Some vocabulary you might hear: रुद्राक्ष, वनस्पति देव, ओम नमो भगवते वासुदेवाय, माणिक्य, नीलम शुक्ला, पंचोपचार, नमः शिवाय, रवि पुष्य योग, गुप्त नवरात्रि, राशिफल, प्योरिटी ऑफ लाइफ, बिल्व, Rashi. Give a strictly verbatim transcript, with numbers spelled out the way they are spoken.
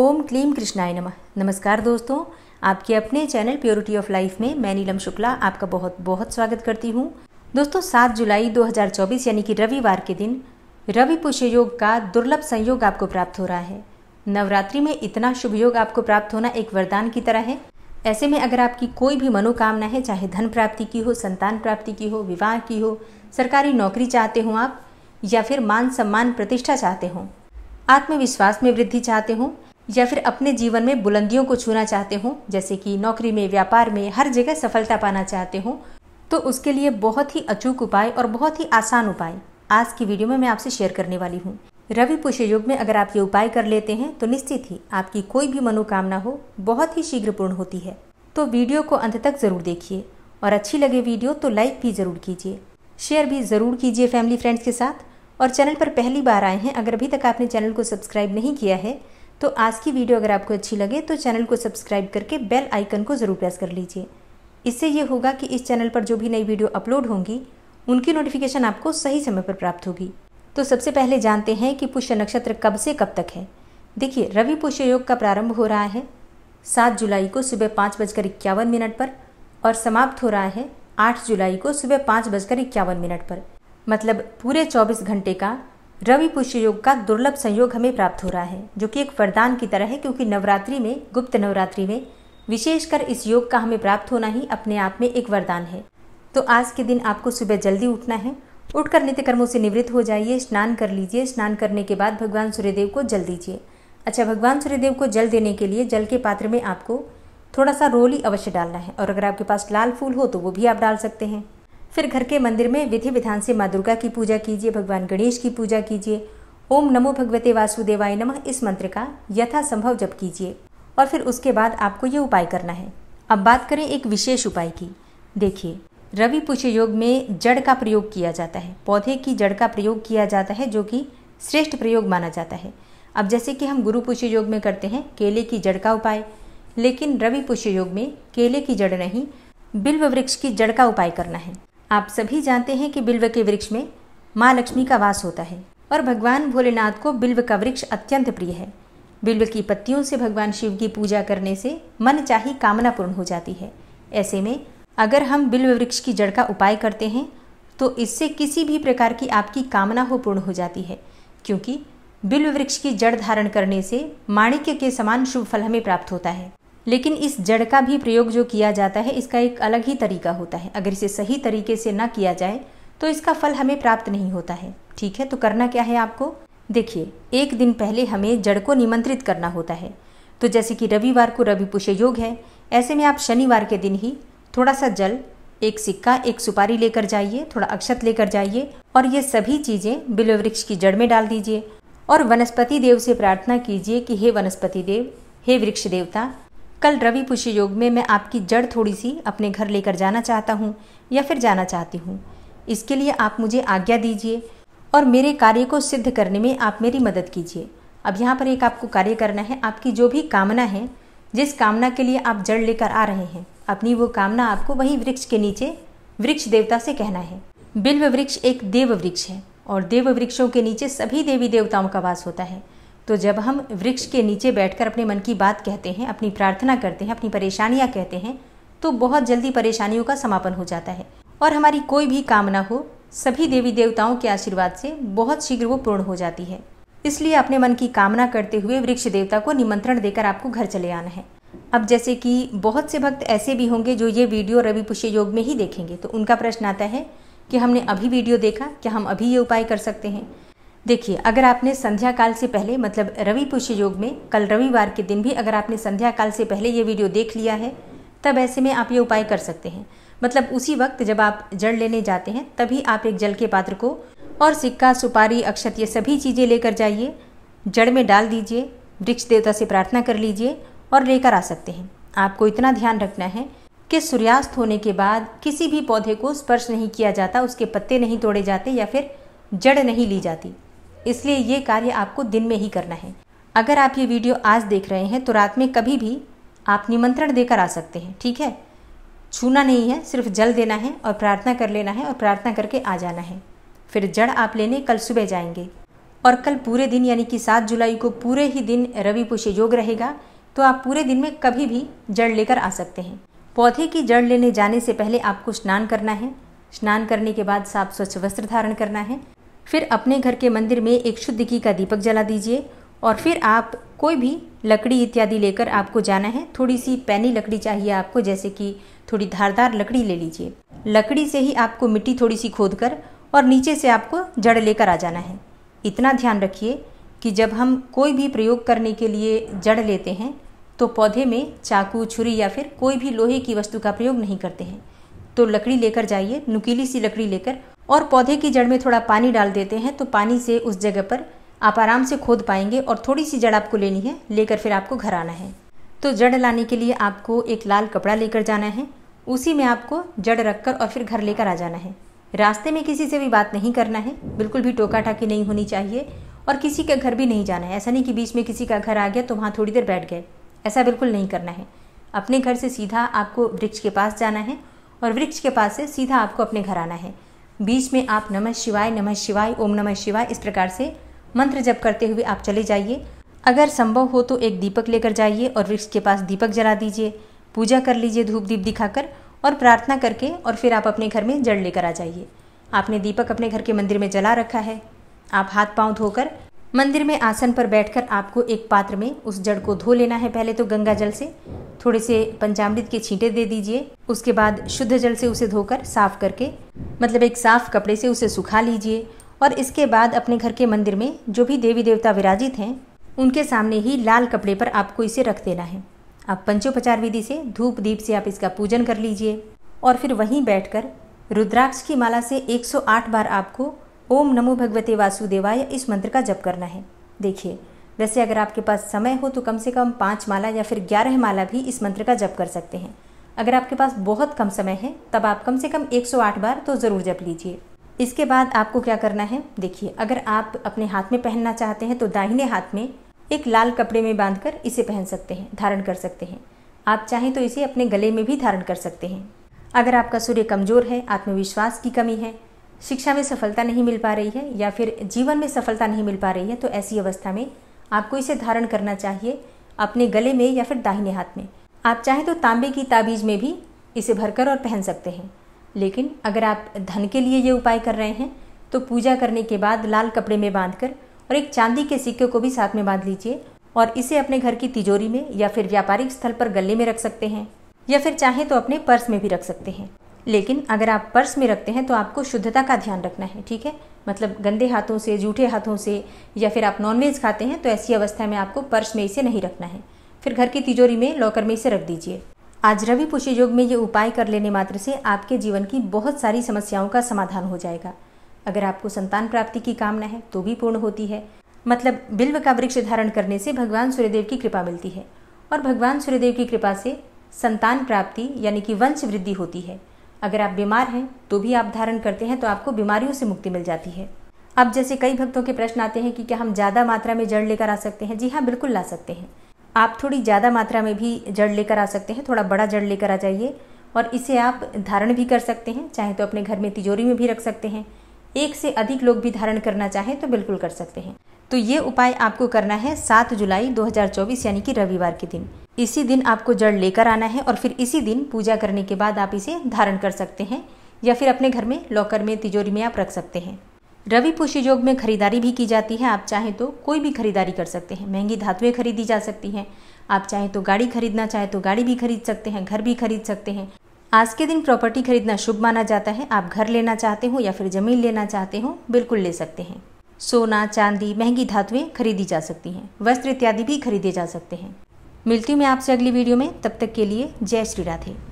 ओम क्लीम कृष्णाय नमः। नमस्कार दोस्तों, आपके अपने चैनल प्योरिटी ऑफ लाइफ में मैं नीलम शुक्ला आपका बहुत बहुत स्वागत करती हूं। दोस्तों, सात जुलाई दो हज़ार चौबीस यानी कि रविवार के दिन रवि पुष्य योग का दुर्लभ संयोग आपको प्राप्त हो रहा है। नवरात्रि में इतना शुभ योग आपको प्राप्त होना एक वरदान की तरह है। ऐसे में अगर आपकी कोई भी मनोकामना है, चाहे धन प्राप्ति की हो, संतान प्राप्ति की हो, विवाह की हो, सरकारी नौकरी चाहते हों आप, या फिर मान सम्मान प्रतिष्ठा चाहते हों, आत्मविश्वास में वृद्धि चाहते हों, या फिर अपने जीवन में बुलंदियों को छूना चाहते हो, जैसे कि नौकरी में, व्यापार में, हर जगह सफलता पाना चाहते हो, तो उसके लिए बहुत ही अचूक उपाय और बहुत ही आसान उपाय आज की वीडियो में मैं आपसे शेयर करने वाली हूँ। रवि पुष्य योग में अगर आप ये उपाय कर लेते हैं तो निश्चित ही आपकी कोई भी मनोकामना हो बहुत ही शीघ्र पूर्ण होती है। तो वीडियो को अंत तक जरूर देखिए और अच्छी लगे वीडियो तो लाइक भी जरूर कीजिए, शेयर भी जरूर कीजिए फैमिली फ्रेंड्स के साथ। और चैनल पर पहली बार आए हैं, अगर अभी तक आपने चैनल को सब्सक्राइब नहीं किया है तो आज की वीडियो अगर आपको अच्छी लगे तो चैनल को सब्सक्राइब करके बेल आइकन को ज़रूर प्रेस कर लीजिए। इससे ये होगा कि इस चैनल पर जो भी नई वीडियो अपलोड होंगी उनकी नोटिफिकेशन आपको सही समय पर प्राप्त होगी। तो सबसे पहले जानते हैं कि पुष्य नक्षत्र कब से कब तक है। देखिए, रवि पुष्य योग का प्रारंभ हो रहा है सात जुलाई को सुबह पाँच बजकर इक्यावन मिनट पर और समाप्त हो रहा है आठ जुलाई को सुबह पाँच बजकर इक्यावन मिनट पर। मतलब पूरे चौबीस घंटे का रवि पुष्य योग का दुर्लभ संयोग हमें प्राप्त हो रहा है, जो कि एक वरदान की तरह है, क्योंकि नवरात्रि में, गुप्त नवरात्रि में विशेषकर इस योग का हमें प्राप्त होना ही अपने आप में एक वरदान है। तो आज के दिन आपको सुबह जल्दी उठना है, उठकर नित्य कर्मों से निवृत्त हो जाइए, स्नान कर लीजिए। स्नान करने के बाद भगवान सूर्यदेव को जल दीजिए। अच्छा, भगवान सूर्यदेव को जल देने के लिए जल के पात्र में आपको थोड़ा सा रोली अवश्य डालना है, और अगर आपके पास लाल फूल हो तो वो भी आप डाल सकते हैं। फिर घर के मंदिर में विधि विधान से माँ दुर्गा की पूजा कीजिए, भगवान गणेश की पूजा कीजिए, ओम नमो भगवते वासुदेवाय नमः इस मंत्र का यथासंभव जप कीजिए, और फिर उसके बाद आपको ये उपाय करना है। अब बात करें एक विशेष उपाय की। देखिए, रवि पुष्य योग में जड़ का प्रयोग किया जाता है, पौधे की जड़ का प्रयोग किया जाता है, जो कि श्रेष्ठ प्रयोग माना जाता है। अब जैसे कि हम गुरु पुष्य योग में करते हैं केले की जड़ का उपाय, लेकिन रवि पुष्य योग में केले की जड़ नहीं, बिल्व वृक्ष की जड़ का उपाय करना है। आप सभी जानते हैं कि बिल्व के वृक्ष में माँ लक्ष्मी का वास होता है और भगवान भोलेनाथ को बिल्व का वृक्ष अत्यंत प्रिय है। बिल्व की पत्तियों से भगवान शिव की पूजा करने से मनचाही कामना पूर्ण हो जाती है। ऐसे में अगर हम बिल्व वृक्ष की जड़ का उपाय करते हैं तो इससे किसी भी प्रकार की आपकी कामना हो पूर्ण हो जाती है, क्योंकि बिल्व वृक्ष की जड़ धारण करने से माणिक्य के समान शुभ फल हमें प्राप्त होता है। लेकिन इस जड़ का भी प्रयोग जो किया जाता है इसका एक अलग ही तरीका होता है। अगर इसे सही तरीके से ना किया जाए तो इसका फल हमें प्राप्त नहीं होता है। ठीक है, तो करना क्या है आपको? देखिए, एक दिन पहले हमें जड़ को निमंत्रित करना होता है। तो जैसे कि रविवार को रवि पुष्य योग है, ऐसे में आप शनिवार के दिन ही थोड़ा सा जल, एक सिक्का, एक सुपारी लेकर जाइए, थोड़ा अक्षत लेकर जाइए, और ये सभी चीज़ें बिल्व वृक्ष की जड़ में डाल दीजिए और वनस्पति देव से प्रार्थना कीजिए कि हे वनस्पति देव, हे वृक्ष देवता, कल रवि पुष्य योग में मैं आपकी जड़ थोड़ी सी अपने घर लेकर जाना चाहता हूँ या फिर जाना चाहती हूँ। इसके लिए आप मुझे आज्ञा दीजिए और मेरे कार्य को सिद्ध करने में आप मेरी मदद कीजिए। अब यहाँ पर एक आपको कार्य करना है, आपकी जो भी कामना है, जिस कामना के लिए आप जड़ लेकर आ रहे हैं, अपनी वो कामना आपको वही वृक्ष के नीचे वृक्ष देवता से कहना है। बिल्व वृक्ष एक देव वृक्ष है और देव वृक्षों के नीचे सभी देवी देवताओं का वास होता है। तो जब हम वृक्ष के नीचे बैठकर अपने मन की बात कहते हैं, अपनी प्रार्थना करते हैं, अपनी परेशानियां कहते हैं, तो बहुत जल्दी परेशानियों का समापन हो जाता है और हमारी कोई भी कामना हो सभी देवी देवताओं के आशीर्वाद से बहुत शीघ्र वो पूर्ण हो जाती है। इसलिए अपने मन की कामना करते हुए वृक्ष देवता को निमंत्रण देकर आपको घर चले आना है। अब जैसे कि बहुत से भक्त ऐसे भी होंगे जो ये वीडियो रवि पुष्य योग में ही देखेंगे, तो उनका प्रश्न आता है कि हमने अभी वीडियो देखा, क्या हम अभी ये उपाय कर सकते हैं? देखिए, अगर आपने संध्या काल से पहले, मतलब रवि पुष्य योग में कल रविवार के दिन भी अगर आपने संध्या काल से पहले ये वीडियो देख लिया है, तब ऐसे में आप ये उपाय कर सकते हैं। मतलब उसी वक्त जब आप जल लेने जाते हैं तभी आप एक जल के पात्र को और सिक्का, सुपारी, अक्षत, ये सभी चीज़ें लेकर जाइए, जड़ में डाल दीजिए, वृक्ष देवता से प्रार्थना कर लीजिए और लेकर आ सकते हैं। आपको इतना ध्यान रखना है कि सूर्यास्त होने के बाद किसी भी पौधे को स्पर्श नहीं किया जाता, उसके पत्ते नहीं तोड़े जाते या फिर जड़ नहीं ली जाती। इसलिए ये कार्य आपको दिन में ही करना है। अगर आप ये वीडियो आज देख रहे हैं तो रात में कभी भी आप निमंत्रण देकर आ सकते हैं। ठीक है, छूना नहीं है, सिर्फ जल देना है और प्रार्थना कर लेना है और प्रार्थना करके आ जाना है। फिर जड़ आप लेने कल सुबह जाएंगे और कल पूरे दिन यानी कि सात जुलाई को पूरे ही दिन रवि पुष्य योग रहेगा, तो आप पूरे दिन में कभी भी जड़ लेकर आ सकते हैं। पौधे की जड़ लेने जाने से पहले आपको स्नान करना है। स्नान करने के बाद साफ स्वच्छ वस्त्र धारण करना है। फिर अपने घर के मंदिर में एक शुद्ध घी का दीपक जला दीजिए और फिर आप कोई भी लकड़ी इत्यादि लेकर आपको जाना है। थोड़ी सी पैनी लकड़ी चाहिए आपको, जैसे कि थोड़ी धारदार लकड़ी ले लीजिए। लकड़ी से ही आपको मिट्टी थोड़ी सी खोद कर और नीचे से आपको जड़ लेकर आ जाना है। इतना ध्यान रखिए कि जब हम कोई भी प्रयोग करने के लिए जड़ लेते हैं तो पौधे में चाकू, छुरी या फिर कोई भी लोहे की वस्तु का प्रयोग नहीं करते हैं। तो लकड़ी लेकर जाइए, नुकीली सी लकड़ी लेकर, और पौधे की जड़ में थोड़ा पानी डाल देते हैं तो पानी से उस जगह पर आप आराम से खोद पाएंगे। और थोड़ी सी जड़ आपको लेनी है, लेकर फिर आपको घर आना है। तो जड़ लाने के लिए आपको एक लाल कपड़ा लेकर जाना है, उसी में आपको जड़ रखकर और फिर घर लेकर आ जाना है। रास्ते में किसी से भी बात नहीं करना है, बिल्कुल भी टोका टाकी नहीं होनी चाहिए और किसी के घर भी नहीं जाना है। ऐसा नहीं कि बीच में किसी का घर आ गया तो वहाँ थोड़ी देर बैठ गए, ऐसा बिल्कुल नहीं करना है। अपने घर से सीधा आपको वृक्ष के पास जाना है और वृक्ष के पास से सीधा आपको अपने घर आना है। बीच में आप नमः शिवाय, नमः शिवाय, ओम नमः शिवाय, इस प्रकार से मंत्र जप करते हुए आप चले जाइए। अगर संभव हो तो एक दीपक लेकर जाइए और वृक्ष के पास दीपक जला दीजिए, पूजा कर लीजिए धूप दीप दिखाकर और प्रार्थना करके, और फिर आप अपने घर में जड़ लेकर आ जाइए। आपने दीपक अपने घर के मंदिर में जला रखा है। आप हाथ पांव धोकर मंदिर में आसन पर बैठकर आपको एक पात्र में उस जड़ को धो लेना है। पहले तो गंगा जल से थोड़े से पंचामृत के छींटे दे दीजिए, उसके बाद शुद्ध जल से उसे धोकर साफ करके, मतलब एक साफ कपड़े से उसे सुखा लीजिए। और इसके बाद अपने घर के मंदिर में जो भी देवी देवता विराजित हैं उनके सामने ही लाल कपड़े पर आपको इसे रख देना है। आप पंचोपचार विधि से धूप दीप से आप इसका पूजन कर लीजिए और फिर वहीं बैठकर रुद्राक्ष की माला से एक सौ आठ बार आपको ओम नमो भगवते वासुदेवाय इस मंत्र का जप करना है। देखिए, वैसे अगर आपके पास समय हो तो कम से कम पाँच माला या फिर ग्यारह माला भी इस मंत्र का जप कर सकते हैं। अगर आपके पास बहुत कम समय है तब आप कम से कम एक सौ आठ बार तो ज़रूर जप लीजिए। इसके बाद आपको क्या करना है, देखिए, अगर आप अपने हाथ में पहनना चाहते हैं तो दाहिने हाथ में एक लाल कपड़े में बांधकर इसे पहन सकते हैं, धारण कर सकते हैं। आप चाहें तो इसे अपने गले में भी धारण कर सकते हैं। अगर आपका सूर्य कमज़ोर है, आत्मविश्वास की कमी है, शिक्षा में सफलता नहीं मिल पा रही है या फिर जीवन में सफलता नहीं मिल पा रही है, तो ऐसी अवस्था में आपको इसे धारण करना चाहिए अपने गले में या फिर दाहिने हाथ में। आप चाहें तो तांबे की ताबीज़ में भी इसे भरकर और पहन सकते हैं। लेकिन अगर आप धन के लिए ये उपाय कर रहे हैं तो पूजा करने के बाद लाल कपड़े में बांधकर और एक चांदी के सिक्के को भी साथ में बांध लीजिए और इसे अपने घर की तिजोरी में या फिर व्यापारिक स्थल पर गले में रख सकते हैं या फिर चाहे तो अपने पर्स में भी रख सकते हैं। लेकिन अगर आप पर्स में रखते हैं तो आपको शुद्धता का ध्यान रखना है, ठीक है, मतलब गंदे हाथों से, जूठे हाथों से, या फिर आप नॉनवेज खाते हैं तो ऐसी अवस्था में आपको पर्स में इसे नहीं रखना है। फिर घर की तिजोरी में, लॉकर में इसे रख दीजिए। आज रवि पुष्य योग में ये उपाय कर लेने मात्र से आपके जीवन की बहुत सारी समस्याओं का समाधान हो जाएगा। अगर आपको संतान प्राप्ति की कामना है तो भी पूर्ण होती है, मतलब बिल्व का वृक्ष धारण करने से भगवान सूर्यदेव की कृपा मिलती है और भगवान सूर्यदेव की कृपा से संतान प्राप्ति यानी कि वंश वृद्धि होती है। अगर आप बीमार हैं तो भी आप धारण करते हैं तो आपको बीमारियों से मुक्ति मिल जाती है। अब जैसे कई भक्तों के प्रश्न आते हैं कि क्या हम ज़्यादा मात्रा में जड़ लेकर आ सकते हैं। जी हाँ, बिल्कुल ला सकते हैं। आप थोड़ी ज़्यादा मात्रा में भी जड़ लेकर आ सकते हैं, थोड़ा बड़ा जड़ लेकर आ जाइए और इसे आप धारण भी कर सकते हैं, चाहे तो अपने घर में तिजोरी में भी रख सकते हैं। एक से अधिक लोग भी धारण करना चाहें तो बिल्कुल कर सकते हैं। तो ये उपाय आपको करना है सात जुलाई दो हज़ार चौबीस यानी कि रविवार के दिन। इसी दिन आपको जड़ लेकर आना है और फिर इसी दिन पूजा करने के बाद आप इसे धारण कर सकते हैं या फिर अपने घर में, लॉकर में, तिजोरी में आप रख सकते हैं। रवि पुष्य योग में खरीदारी भी की जाती है। आप चाहें तो कोई भी खरीदारी कर सकते हैं, महंगी धातुएं खरीदी जा सकती हैं। आप चाहें तो गाड़ी खरीदना चाहे तो गाड़ी भी खरीद सकते हैं, घर भी खरीद सकते हैं। आज के दिन प्रॉपर्टी खरीदना शुभ माना जाता है। आप घर लेना चाहते हो या फिर ज़मीन लेना चाहते हो, बिल्कुल ले सकते हैं। सोना, चांदी, महंगी धातुएं खरीदी जा सकती हैं, वस्त्र इत्यादि भी खरीदे जा सकते हैं। मिलती हूँ मैं आपसे अगली वीडियो में, तब तक के लिए जय श्री राधे।